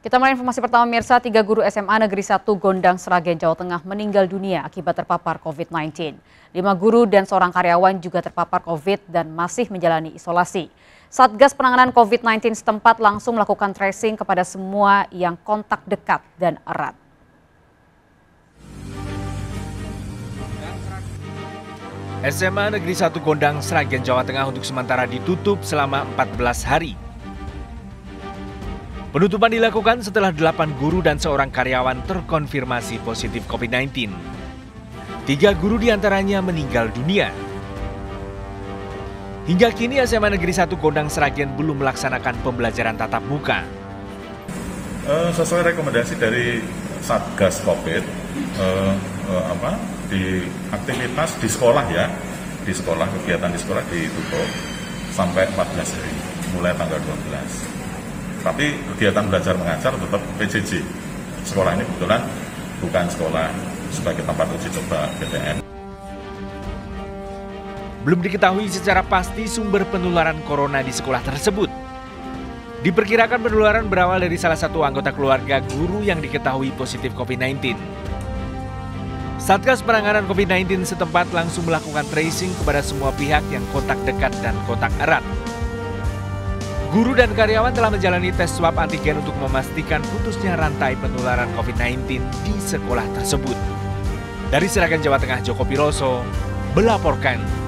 Kita mulai informasi pertama, Mirsa. 3 guru SMA Negeri 1 Gondang Sragen, Jawa Tengah meninggal dunia akibat terpapar COVID-19. 5 guru dan seorang karyawan juga terpapar COVID dan masih menjalani isolasi. Satgas penanganan COVID-19 setempat langsung melakukan tracing kepada semua yang kontak dekat dan erat. SMA Negeri 1 Gondang Sragen, Jawa Tengah untuk sementara ditutup selama 14 hari. Penutupan dilakukan setelah 8 guru dan seorang karyawan terkonfirmasi positif COVID-19. 3 guru diantaranya meninggal dunia. Hingga kini SMA Negeri 1 Gondang Sragen belum melaksanakan pembelajaran tatap muka. Sesuai rekomendasi dari Satgas COVID, di aktivitas di sekolah ya, di sekolah, kegiatan di sekolah ditutup sampai 14 hari, mulai tanggal 12. Tapi kegiatan belajar mengajar tetap PJJ. Sekolah ini kebetulan bukan sekolah sebagai tempat uji coba PTM. Belum diketahui secara pasti sumber penularan corona di sekolah tersebut. Diperkirakan penularan berawal dari salah satu anggota keluarga guru yang diketahui positif COVID-19. Satgas penanganan COVID-19 setempat langsung melakukan tracing kepada semua pihak yang kontak dekat dan kontak erat. Guru dan karyawan telah menjalani tes swab antigen untuk memastikan putusnya rantai penularan COVID-19 di sekolah tersebut. Dari Sragen, Jawa Tengah, Joko Piroso melaporkan.